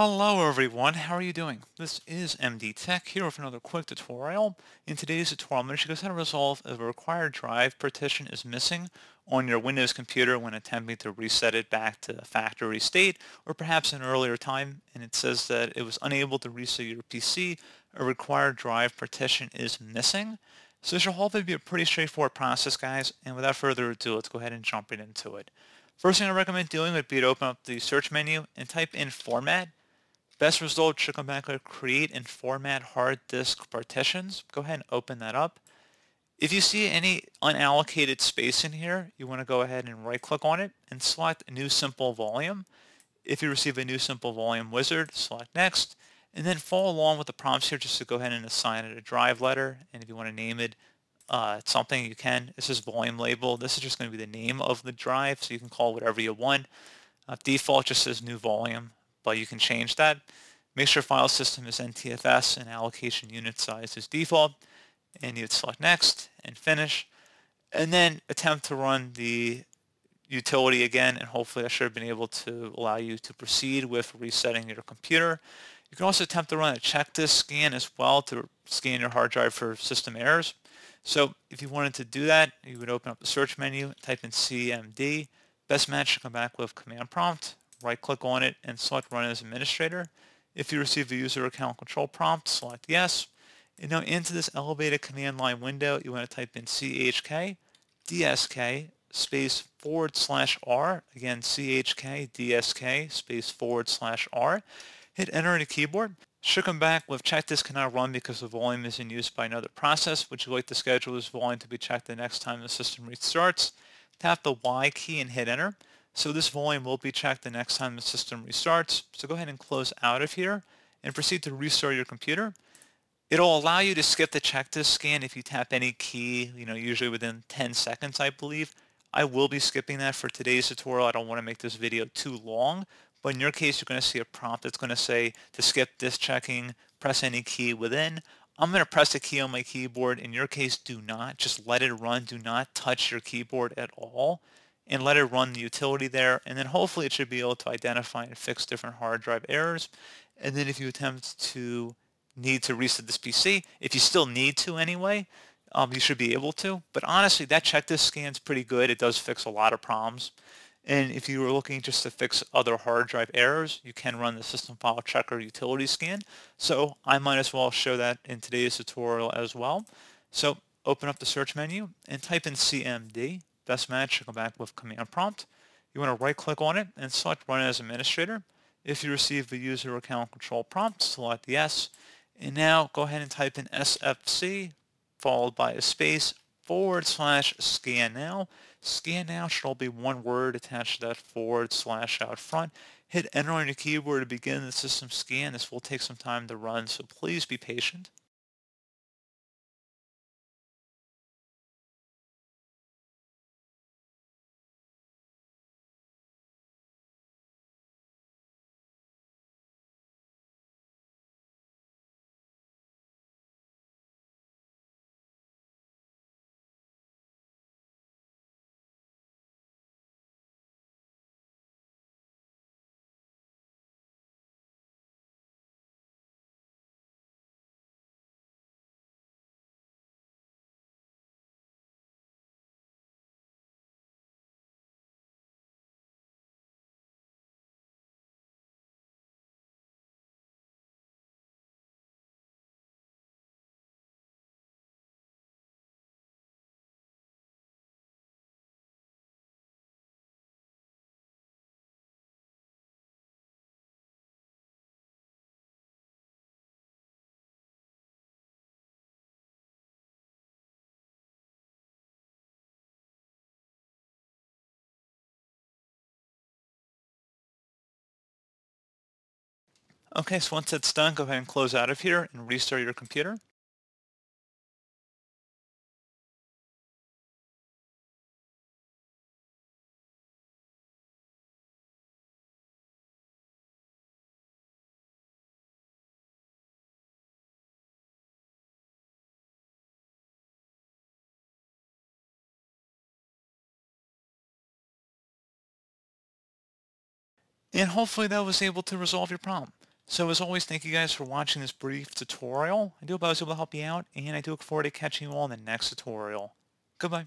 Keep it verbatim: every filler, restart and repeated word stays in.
Hello everyone, how are you doing? This is M D Tech here with another quick tutorial. In today's tutorial, I'm going to show you guys how to resolve if a required drive partition is missing on your Windows computer when attempting to reset it back to factory state, or perhaps an earlier time, and it says that it was unable to reset your P C, a required drive partition is missing. So this should hopefully be a pretty straightforward process, guys, and without further ado, let's go ahead and jump right into it. First thing I recommend doing would be to open up the search menu and type in format. Best result should come back like create and format hard disk partitions. Go ahead and open that up. If you see any unallocated space in here, you want to go ahead and right click on it and select new simple volume. If you receive a new simple volume wizard, select next, and then follow along with the prompts here just to go ahead and assign it a drive letter. And if you want to name it uh, something, you can. This is volume label. This is just going to be the name of the drive, so you can call it whatever you want. Uh, default just says new volume, but you can change that. Make sure file system is N T F S and allocation unit size is default, and you'd select next and finish, and then attempt to run the utility again, and hopefully I should have been able to allow you to proceed with resetting your computer. You can also attempt to run a check disk scan as well to scan your hard drive for system errors. So if you wanted to do that, you would open up the search menu, type in C M D. Best match should come back with command prompt. Right click on it and select run as administrator. If you receive a user account control prompt, select yes. And now into this elevated command line window, you want to type in C H K D S K space forward slash R. Again, C H K D S K space forward slash R. Hit enter on the keyboard. Should come back with check this cannot run because the volume is in use by another process. Would you like to schedule this volume to be checked the next time the system restarts? Tap the Y key and hit enter. So this volume will be checked the next time the system restarts. So go ahead and close out of here and proceed to restart your computer. It'll allow you to skip the check disk scan if you tap any key, you know, usually within ten seconds, I believe. I will be skipping that for today's tutorial. I don't want to make this video too long, but in your case, you're going to see a prompt that's going to say to skip disk checking, press any key within. I'm going to press the key on my keyboard. In your case, do not. Just let it run. Do not touch your keyboard at all, and let it run the utility there, and then hopefully it should be able to identify and fix different hard drive errors. And then if you attempt to need to reset this P C, if you still need to anyway, um, you should be able to. But honestly, that check disk scan's pretty good. It does fix a lot of problems. And if you were looking just to fix other hard drive errors, you can run the system file checker utility scan. So I might as well show that in today's tutorial as well. So open up the search menu and type in C M D. Best match should come back with command prompt. You want to right click on it and select run as administrator. If you receive the user account control prompt, select yes. And now go ahead and type in S F C followed by a space forward slash scan now. Scan now should all be one word attached to that forward slash out front. Hit enter on your keyboard to begin the system scan. This will take some time to run, so please be patient. Okay, so once that's done, go ahead and close out of here and restart your computer. And hopefully that was able to resolve your problem. So as always, thank you guys for watching this brief tutorial. I do hope I was able to help you out, and I do look forward to catching you all in the next tutorial. Goodbye.